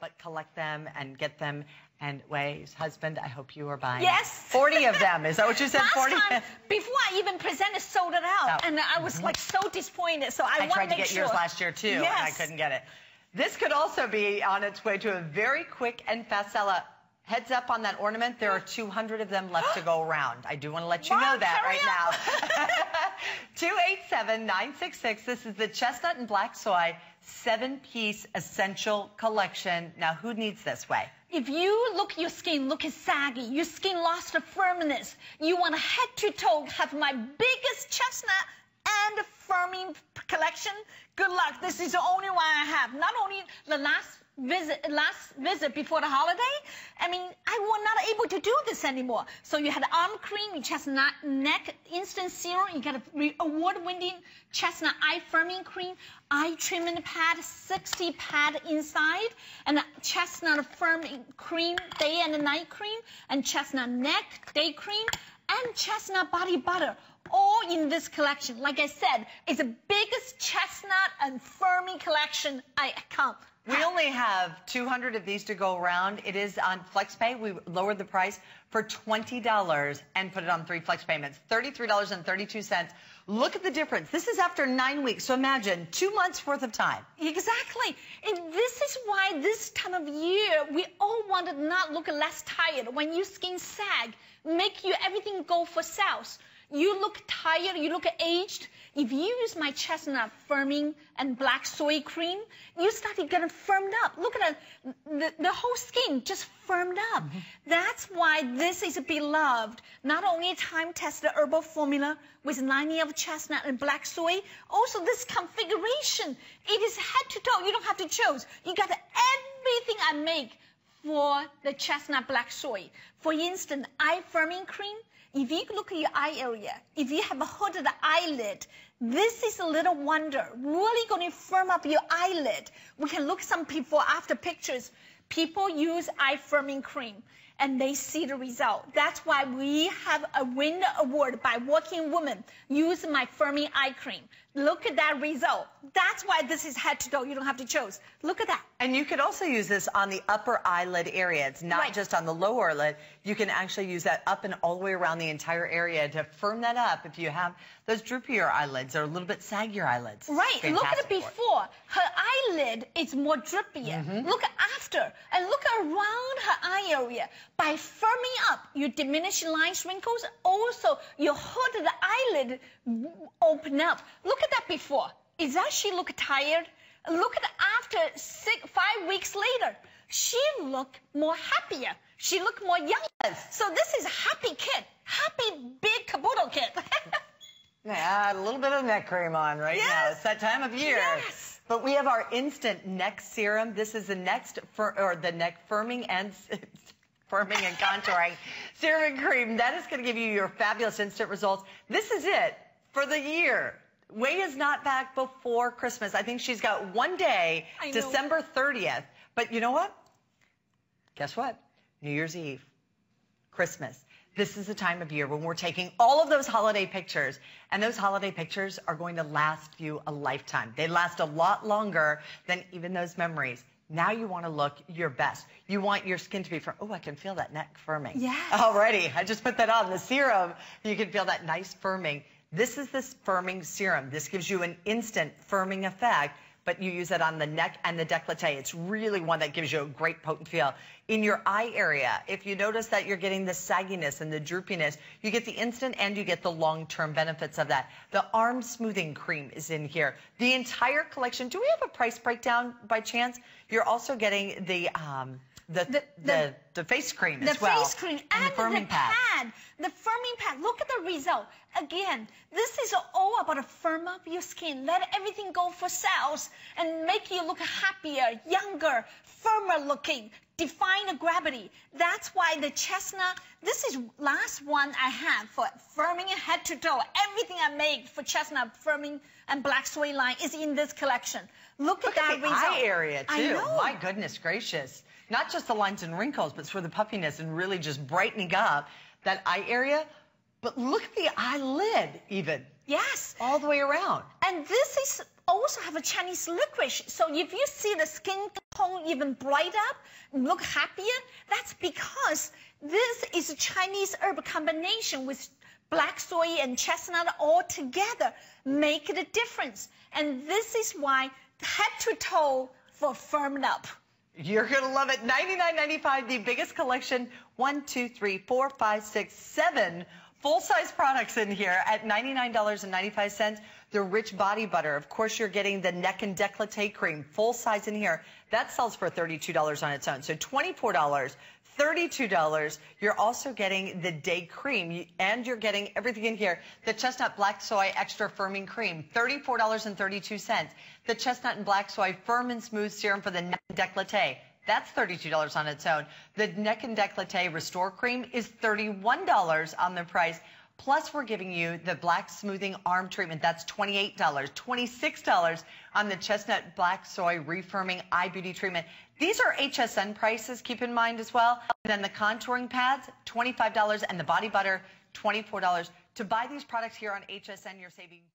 but collect them and get them. And Wei's husband, I hope you are buying. Yes. 40 of them. Is that what you said? Last 40? Time, before I even presented, sold it out. Oh. And I was like so disappointed. So I tried to get yours last year too, and I couldn't get it. This could also be on its way to a very quick and fast sell-out. Heads up on that ornament. There are 200 of them left to go around. I do want to let you know that right now. 287-966. This is the chestnut and black soy 7-piece essential collection. Now, who needs this, Wei? If you look your skin looking saggy, your skin lost the firmness, you want to head to toe have my biggest chestnut and firming collection, good luck. This is the only one I have. Not only the last visit before the holiday, I mean, I was not able to do this anymore. So you had arm cream, chestnut neck instant serum, you got a award-winning chestnut eye firming cream, eye treatment pad, 60 pad inside, and chestnut firming cream, day and night cream, and chestnut neck day cream, and chestnut body butter. All in this collection. Like I said, it's the biggest chestnut and firming collection I count. We only have 200 of these to go around. It is on FlexPay. We lowered the price for $20 and put it on 3 flex payments, $33.32. Look at the difference. This is after 9 weeks, so imagine 2 months worth of time. Exactly. And this is why this time of year, we all want to not look less tired. When your skin sag, make you everything go for sales. You look tired, you look aged. If you use my chestnut firming and black soy cream, you start getting firmed up. Look at the whole skin just firmed up. That's why this is beloved. Not only time-tested herbal formula with 90 of chestnut and black soy, also this configuration. It is head to toe. You don't have to choose. You got everything I make for the chestnut black soy. For instance, eye firming cream. If you look at your eye area, if you have a hooded eyelid, this is a little wonder. Really going to firm up your eyelid. We can look some before after pictures. People use eye firming cream and they see the result. That's why we have a win award by Working Woman. Use my firming eye cream. Look at that result. That's why this is head to toe. You don't have to choose. Look at that. And you could also use this on the upper eyelid area. It's not just on the lower lid. You can actually use that up and all the way around the entire area to firm that up if you have those droopier eyelids or a little bit saggier eyelids. Right. Look at it before. Her eyelid is more drippier. Look after. And look around her eye area. By firming up, you diminish lines, wrinkles. Also, your hooded eyelid open up. Look at that before. Is that she look tired? Look at after 5 weeks later. She look more happier. She look more younger. So this is happy kid, happy big caboodle kid. Yeah, a little bit of neck cream on right now. It's that time of year. Yes. But we have our instant neck serum. This is the next the neck firming and firming and contouring serum and cream. That is going to give you your fabulous instant results. This is it for the year. Wei is not back before Christmas. I think she's got one day, December 30th. But you know what? Guess what? New Year's Eve, Christmas. This is the time of year when we're taking all of those holiday pictures, and those holiday pictures are going to last you a lifetime. They last a lot longer than even those memories. Now you want to look your best. You want your skin to be firm. Oh, I can feel that neck firming. Yeah. Already. I just put that on, the serum. You can feel that nice firming. This is this firming serum. This gives you an instant firming effect, but you use it on the neck and the décolleté. It's really one that gives you a great potent feel. In your eye area, if you notice that you're getting the sagginess and the droopiness, you get the instant and you get the long-term benefits of that. The arm smoothing cream is in here. The entire collection. Do we have a price breakdown by chance? You're also getting the face cream as well. The face cream and the firming pad. The firming pad. Look at the result. Again, this is all about to firm up your skin. Let everything go for cells and make you look happier, younger, firmer looking. Define the gravity. That's why the chestnut, this is last one I have for firming head to toe. Everything I make for chestnut firming and black soy line is in this collection. Look at that the eye area too. I know. My goodness gracious. Not just the lines and wrinkles, but for the puffiness and really just brightening up that eye area. But look at the eyelid even. Yes. All the way around. And this is also have a Chinese liquorice. So if you see the skin tone even bright up, look happier, that's because this is a Chinese herb combination with black soy and chestnut all together make the difference. And this is why head to toe for firmed up. You're going to love it. $99.95, the biggest collection. 1, 2, 3, 4, 5, 6, 7 full-size products in here at $99.95. The rich body butter. Of course, you're getting the neck and décolleté cream, full-size in here. That sells for $32 on its own. So $24, $32. You're also getting the day cream, and you're getting everything in here. The chestnut black soy extra firming cream, $34.32. The chestnut and black soy firm and smooth serum for the neck and décolleté. That's $32 on its own. The neck and décolleté restore cream is $31 on the price. Plus, we're giving you the black smoothing arm treatment. That's $28, $26 on the chestnut black soy refirming eye beauty treatment. These are HSN prices, keep in mind as well. And then the contouring pads, $25, and the body butter, $24. To buy these products here on HSN, you're saving